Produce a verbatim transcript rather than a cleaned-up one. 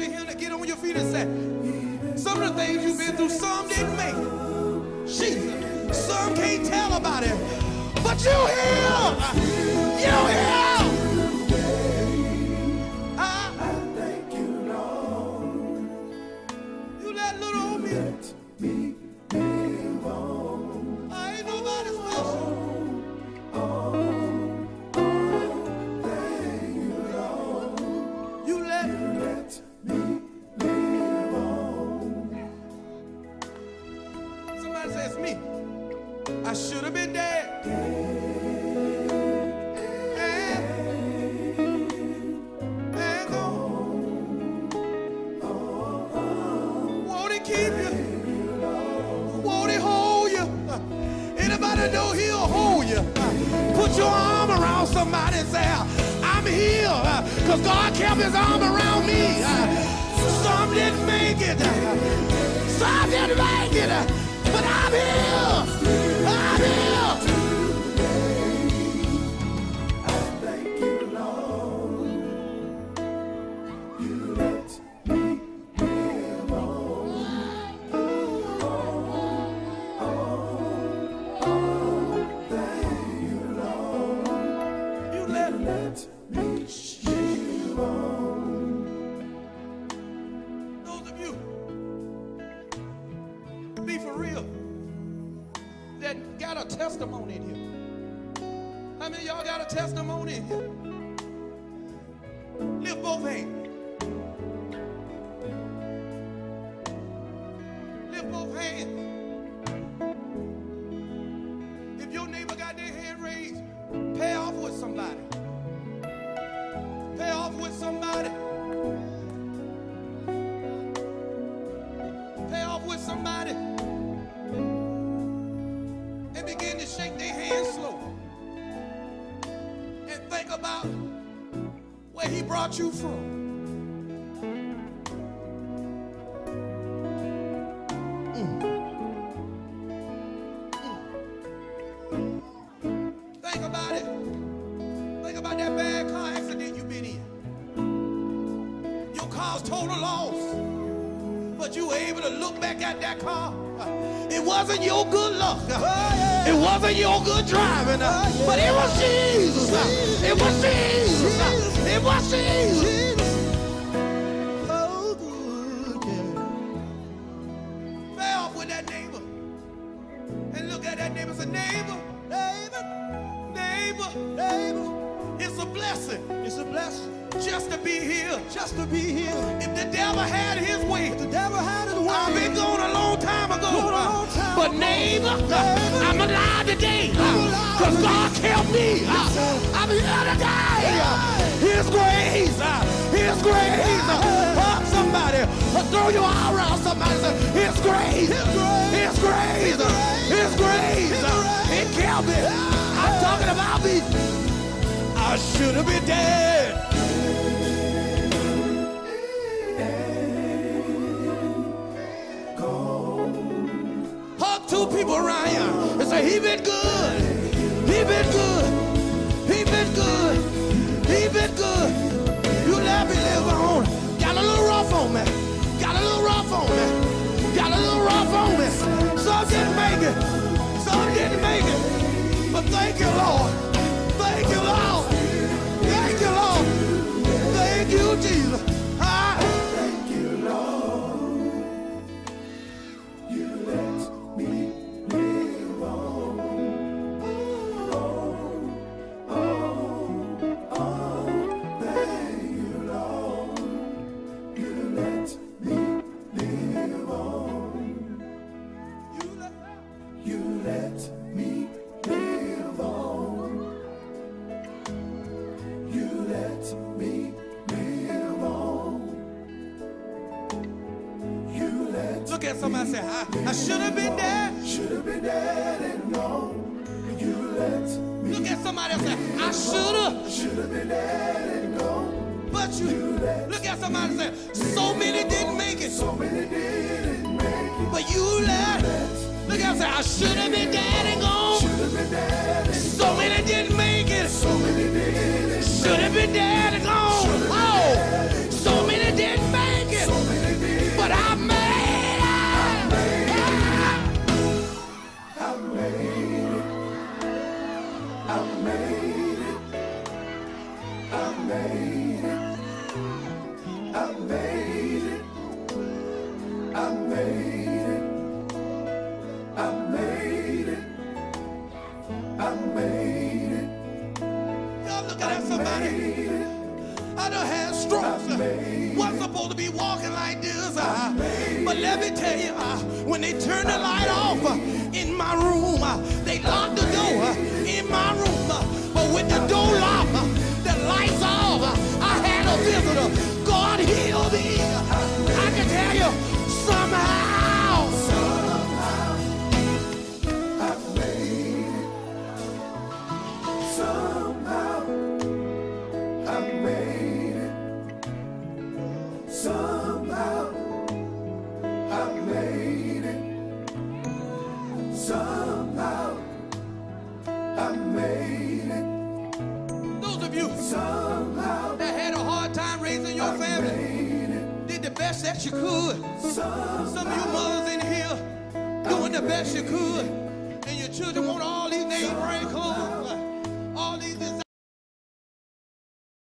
to him to get on your feet and say, some of the things you've been through, some didn't make it. Jesus, some can't tell about it. But you heal. You heal. Should have been dead and gone. Oh, so many didn't make it. made it. I made it. I made it. I made it. I made it. Y'all look at somebody. I done had strokes. Wasn't supposed to be walking like this. Uh, but let me tell you, uh, when they turned the light off uh, in my room, uh, they locked the door uh, in my room. Uh, but with the door locked, uh, the lights off, uh, I had a visitor. God heal me. I can tell you, somehow, somehow, I made it. Somehow, I made it. Somehow, I made it. Somehow, I made it. Those of you somehow that had a hard time raising your I family did the best that you could. Somehow, some of you mothers in here doing the best you could, and your children want all these days brand clothes.